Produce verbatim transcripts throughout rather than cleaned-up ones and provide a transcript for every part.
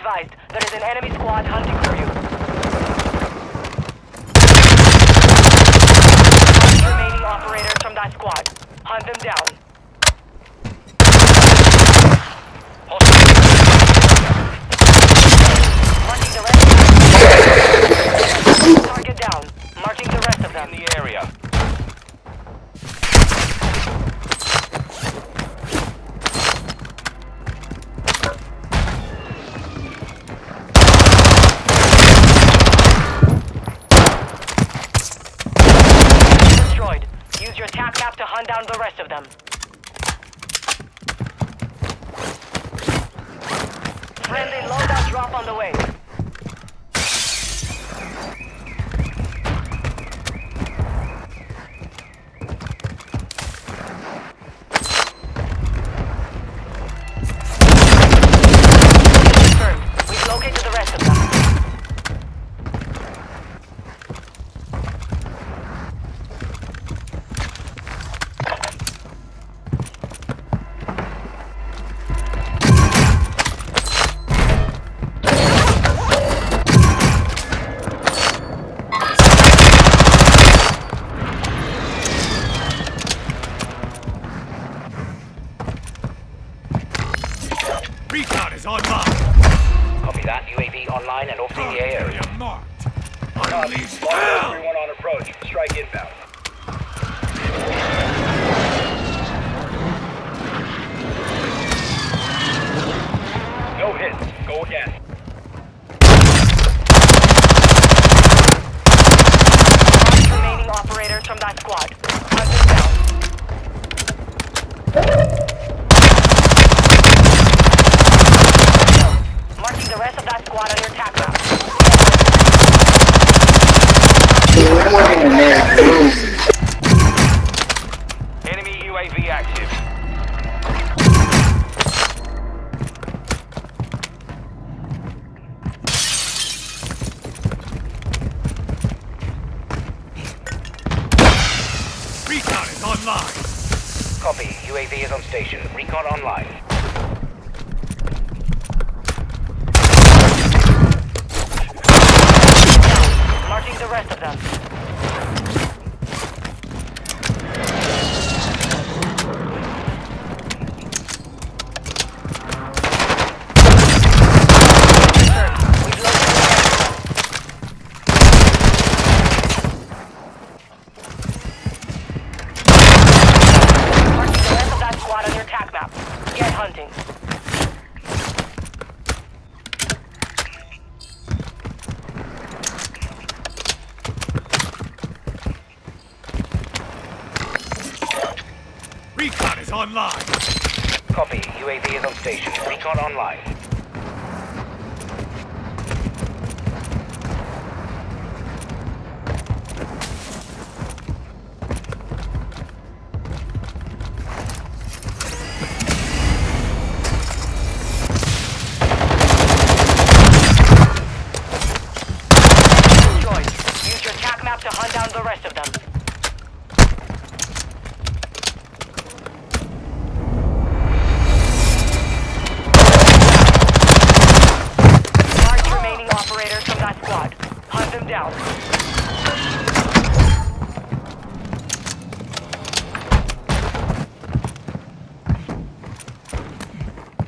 advised, there is an enemy squad hunting for you. Remaining operators from that squad. Hunt them down. Marching the rest of them. Target down. Marching the rest of them in the area. Your attack map to hunt down the rest of them. Friendly loadout drop on the way. Confirmed. We've located the rest of them. Recon is online. Copy that. U A V online and off the area. Target marked. Unleash down. Everyone on approach. Strike inbound. No hits. Go again. Remaining operators from that squad. Enemy U A V active. Recon is online. Copy. U A V is on station. Recon online. Marking the rest of them. Hunting. Recon is online. Copy. U A V is on station. Recon online. To hunt down the rest of them. Large remaining operators from that squad. Hunt them down.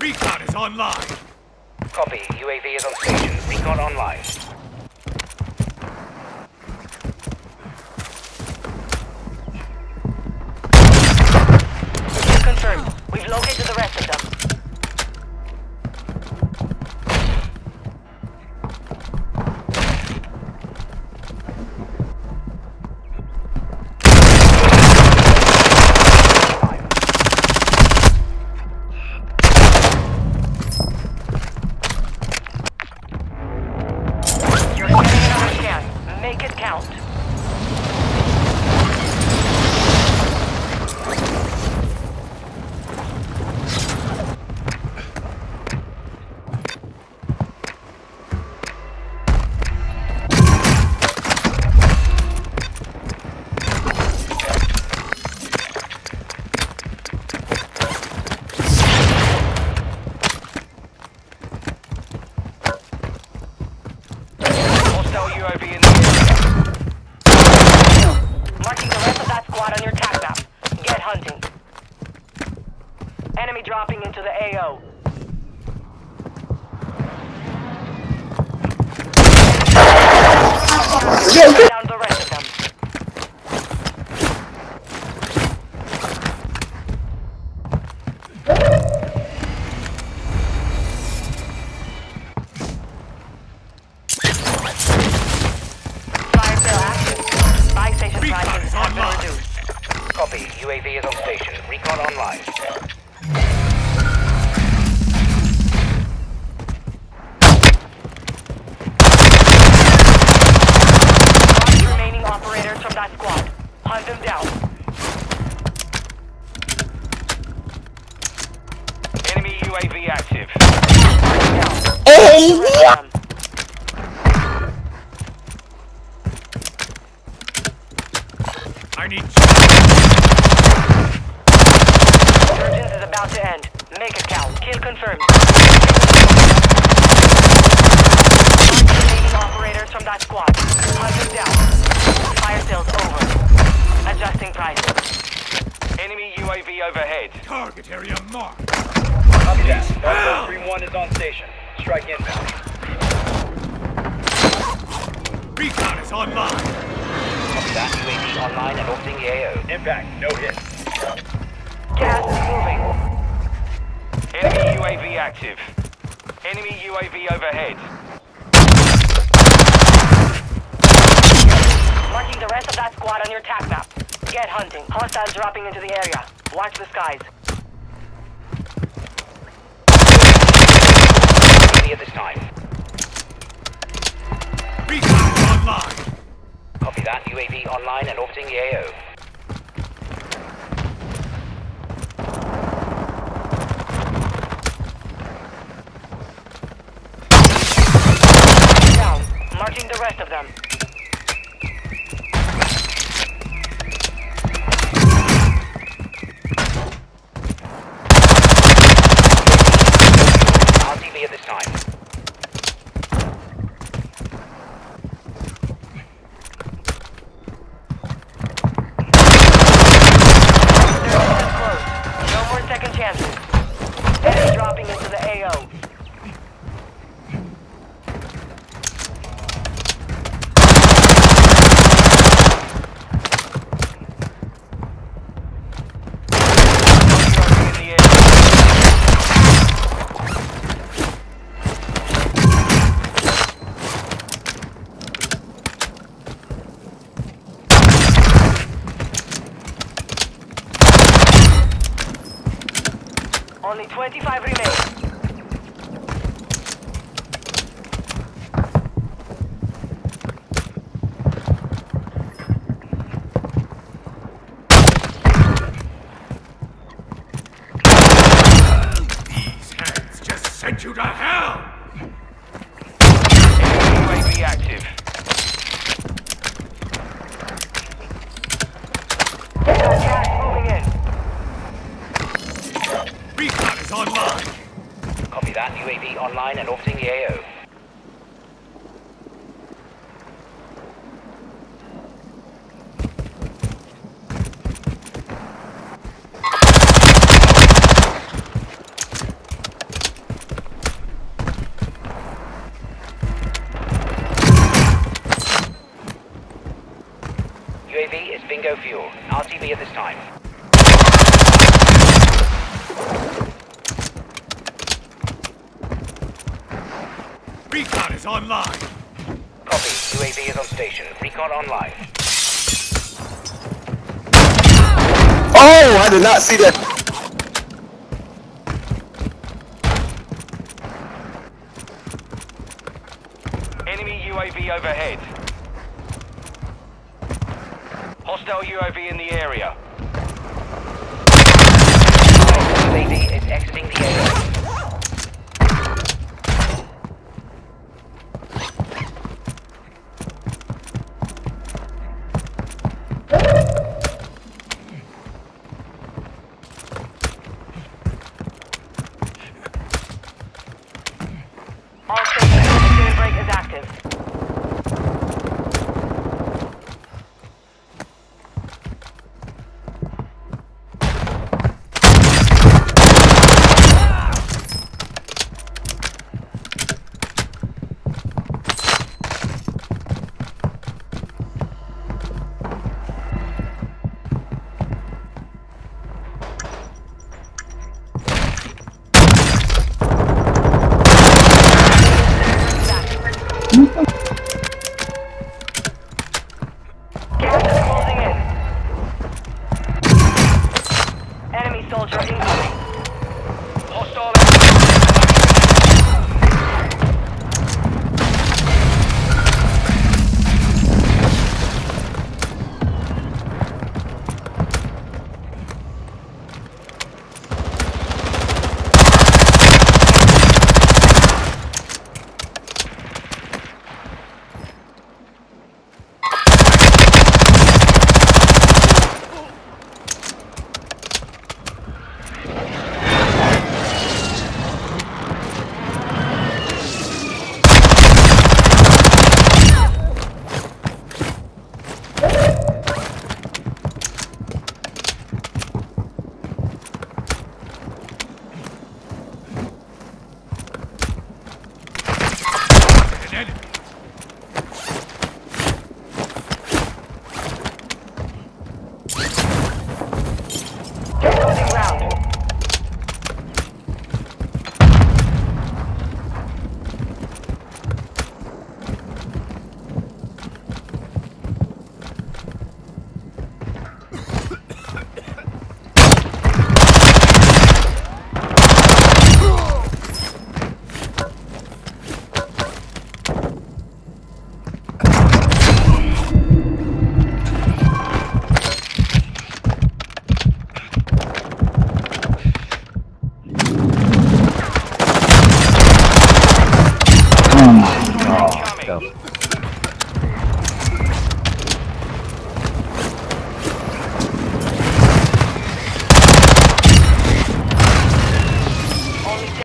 Recon is online. Copy. U A V is on station. Recon online. We've located the rest of them. You're getting another chance. Make it count. Yeah, yeah. Down the rest of them. Fire sale active. Spy station time is has been reduced. Copy. U A V is on station. Recon online. Them down. Enemy U A V active. Down. Hey, yeah. I need. Urgence is about to end. Make it count. Kill confirmed. Remaining operators from that squad. Hunt them down. Fire sales over. Adjusting price. Enemy U A V overhead. Target area marked. Updates. one four three one is on station. Strike inbound. Recon is online. Copy that. U A V online and orbiting A O. Impact. No hit. Gas is moving. Enemy U A V active. Enemy U A V overhead. Marking the rest of that squad on your attack map. Get hunting. Hostiles dropping into the area. Watch the skies. Ready at this time. Recon online. Copy that. U A V online and orbiting the A O. Down. Marking the rest of them. Only twenty-five remain. These hands just sent you to hell! U A V active. Online. Copy that. U A V online and orbiting the A O. U A V is bingo fuel. R T B at this time. Recon is online. Copy. U A V is on station. Recon online. Oh, I did not see that. Enemy U A V overhead. Hostile U A V in the area. U A V is exiting the area. Dead.